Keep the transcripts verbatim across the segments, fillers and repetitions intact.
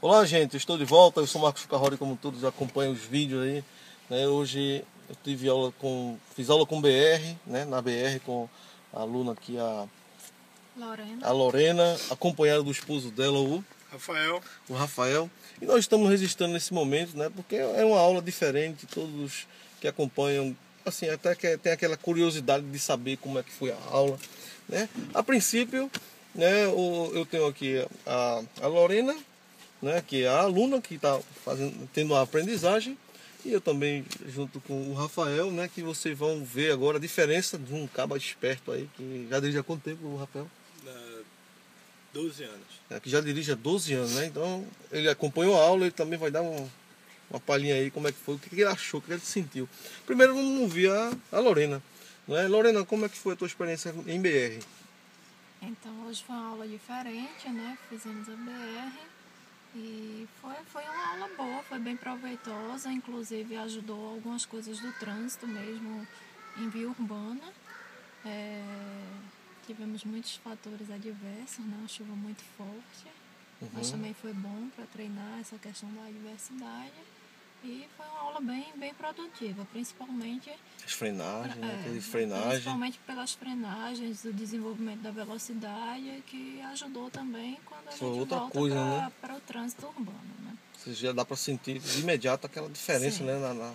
Olá gente, estou de volta, eu sou Marcos Carori, como todos acompanham os vídeos aí, né? Hoje eu tive aula com, fiz aula com B R, né? Na B R com a aluna aqui, a Lorena, a Lorena acompanhada do esposo dela, o Rafael. o Rafael, e nós estamos registrando nesse momento, né? Porque é uma aula diferente, todos que acompanham, assim, até que tem aquela curiosidade de saber como é que foi a aula, né? A princípio, né, eu tenho aqui a, a Lorena, né, que é a aluna que está tendo a aprendizagem, e eu também junto com o Rafael, né, que vocês vão ver agora a diferença de um cabo esperto aí, que já dirige há quanto tempo o Rafael? doze anos. É, que já dirige há doze anos, né? Então ele acompanhou a aula, ele também vai dar um, uma palhinha aí como é que foi, o que ele achou, o que ele sentiu. Primeiro vamos ouvir a, a Lorena, né? Lorena, como é que foi a tua experiência em B R? Então hoje foi uma aula diferente, né? Fizemos a B R. E foi, foi uma aula boa, foi bem proveitosa, inclusive ajudou algumas coisas do trânsito mesmo em via urbana. É, tivemos muitos fatores adversos, né? Uma chuva muito forte, uhum. Mas também foi bom para treinar essa questão da adversidade. E foi uma aula bem, bem produtiva, principalmente... As frenagens, pra, né? É, frenagem. Principalmente pelas frenagens, o desenvolvimento da velocidade, que ajudou também quando a foi gente outra volta coisa, pra, né? Para o trânsito urbano, né? Você já dá para sentir de imediato aquela diferença, sim, né? Na, na,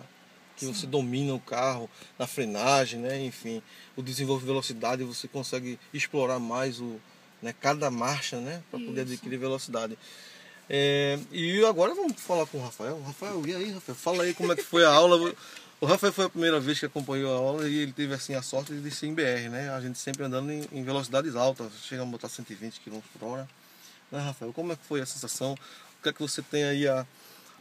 que sim, você domina o carro, na frenagem, né? Enfim, o desenvolve velocidade, você consegue explorar mais o, né? Cada marcha, né? Para poder adquirir velocidade. É, e agora vamos falar com o Rafael. Rafael, e aí, Rafael? Fala aí como é que foi a aula. O Rafael foi a primeira vez que acompanhou a aula e ele teve assim a sorte de ser em B R, né? A gente sempre andando em, em velocidades altas, chegamos a botar cento e vinte quilômetros por hora. Né, Rafael, como é que foi a sensação? O que é que você tem aí a,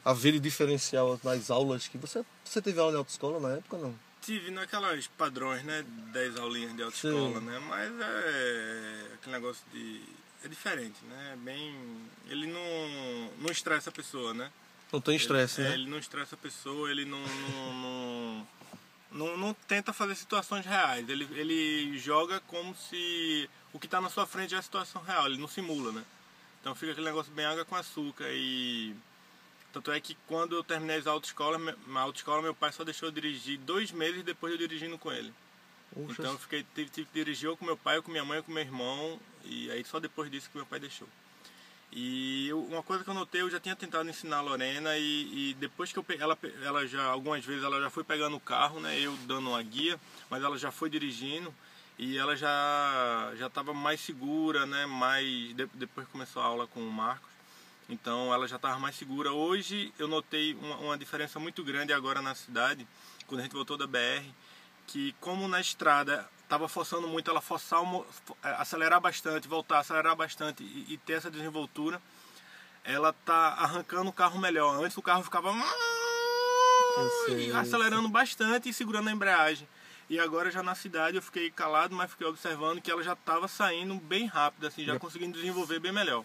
a ver de diferencial nas aulas? Que você, você teve aula de autoescola na época, não? Tive naquelas padrões, né? dez aulinhas de autoescola, né? Mas é aquele negócio de... É diferente, né? Bem, ele não, não estressa a pessoa, né? Não tem estresse, ele, né? É, ele não estressa a pessoa, ele não não, não, não, não tenta fazer situações reais. Ele, ele joga como se o que está na sua frente é a situação real, ele não simula, né? Então fica aquele negócio bem água com açúcar. E tanto é que quando eu terminei as autoescolas, a autoescola, meu pai só deixou eu dirigir dois meses depois de eu dirigindo com ele. Uxa. Então eu fiquei, tive, tive que dirigir ou com meu pai, ou com minha mãe, ou com meu irmão. E aí só depois disso que meu pai deixou. E eu, uma coisa que eu notei, eu já tinha tentado ensinar a Lorena. E, e depois que eu ela, ela já, algumas vezes ela já foi pegando o carro, né? Eu dando uma guia, mas ela já foi dirigindo. E ela já já estava mais segura, né? Mais, de, depois começou a aula com o Marcos. Então ela já estava mais segura. Hoje eu notei uma, uma diferença muito grande agora na cidade, quando a gente voltou da B R. Que como na estrada estava forçando muito ela forçar, acelerar bastante, voltar, acelerar bastante e, e ter essa desenvoltura, ela tá arrancando o carro melhor. Antes o carro ficava sei, acelerando bastante e segurando a embreagem. E agora já na cidade eu fiquei calado, mas fiquei observando que ela já estava saindo bem rápido, assim, já é. Conseguindo desenvolver bem melhor.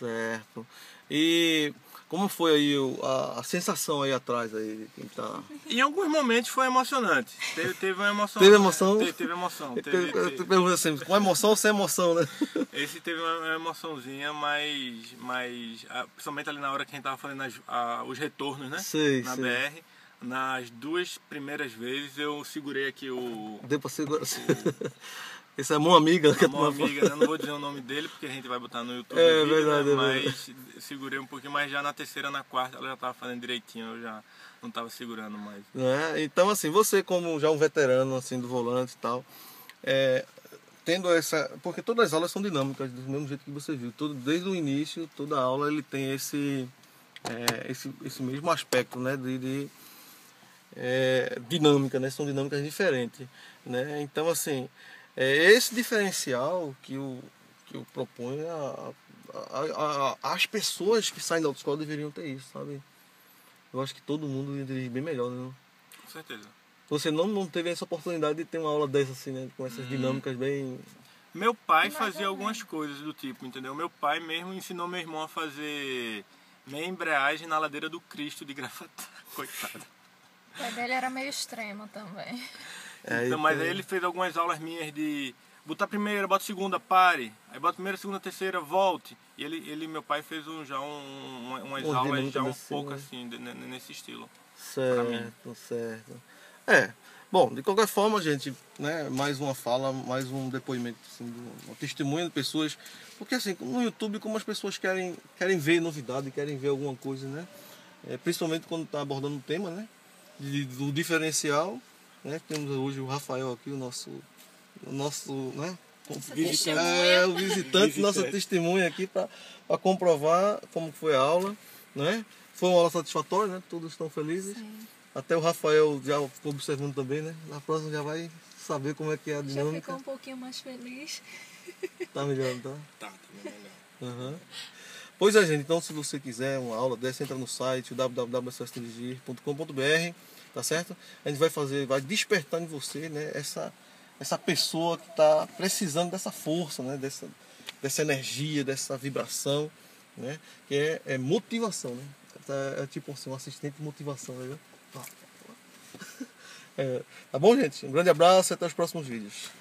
Certo. E como foi aí a, a sensação aí atrás aí? Quem tá... Em alguns momentos foi emocionante. Teve, teve uma emoção. Teve emoção? Teve, teve emoção. Teve, teve, teve... Eu sempre, com emoção ou sem emoção, né? Esse teve uma emoçãozinha, mas, mas principalmente ali na hora que a gente tava fazendo as, a, os retornos, né? Sei, na sei. B R. Nas duas primeiras vezes eu segurei aqui o... Deu pra segurar. O... Essa é mão amiga, que é mão amiga, né? Não vou dizer o nome dele porque a gente vai botar no YouTube. É, vídeo, verdade, né? Mas é segurei um pouquinho, mas já na terceira, na quarta ela já estava fazendo direitinho, eu já não estava segurando mais. É, então assim, você como já um veterano assim do volante e tal, é, tendo essa, porque todas as aulas são dinâmicas do mesmo jeito que você viu, todo desde o início, toda aula ele tem esse é, esse, esse mesmo aspecto, né, de, de é, dinâmica, né? São dinâmicas diferentes, né? Então assim, é esse diferencial que eu, que eu proponho às pessoas que saem da autoescola deveriam ter isso, sabe? Eu acho que todo mundo ia dirigir bem melhor, né? Com certeza. Você não, não teve essa oportunidade de ter uma aula dessa assim, né? Com essas hum. dinâmicas bem... Meu pai fazia algumas coisas do tipo, entendeu? Meu pai mesmo ensinou meu irmão a fazer meia embreagem na ladeira do Cristo de gravata. Coitado. O pai dele era meio extremo também. É, então, mas aí ele fez algumas aulas minhas de botar a primeira, bota a segunda, pare. Aí bota a primeira, segunda, terceira, volte. E ele, ele meu pai, fez um, já um, um, umas aulas já um assim, pouco né? assim, de, nesse estilo. Certo, certo. É, bom, de qualquer forma, gente, né, mais uma fala, mais um depoimento, assim, um testemunho de pessoas. Porque assim, no YouTube, como as pessoas querem, querem ver novidade, querem ver alguma coisa, né? É, principalmente quando está abordando o tema, né? De, do diferencial, né? Temos hoje o Rafael aqui, o nosso... O nosso, né? Visitante, é, o visitante, visitante. Nossa testemunha aqui para comprovar como foi a aula, né? Foi uma aula satisfatória, né? Todos estão felizes. Sim. Até o Rafael já ficou observando também, né? Na próxima já vai saber como é que é a dinâmica. Já ficou um pouquinho mais feliz. Tá melhorando, tá? Tá, tá melhorando. Uhum. Pois é, gente. Então, se você quiser uma aula dessa, entra no site w w w ponto sosdirigir ponto com ponto b r, tá certo? A gente vai fazer, vai despertar em você, né? Essa... Essa pessoa que está precisando dessa força, né? dessa, dessa energia, dessa vibração, né? Que é, é motivação, né? É, é tipo assim, um assistente de motivação, tá ligado? É, tá bom, gente? Um grande abraço e até os próximos vídeos.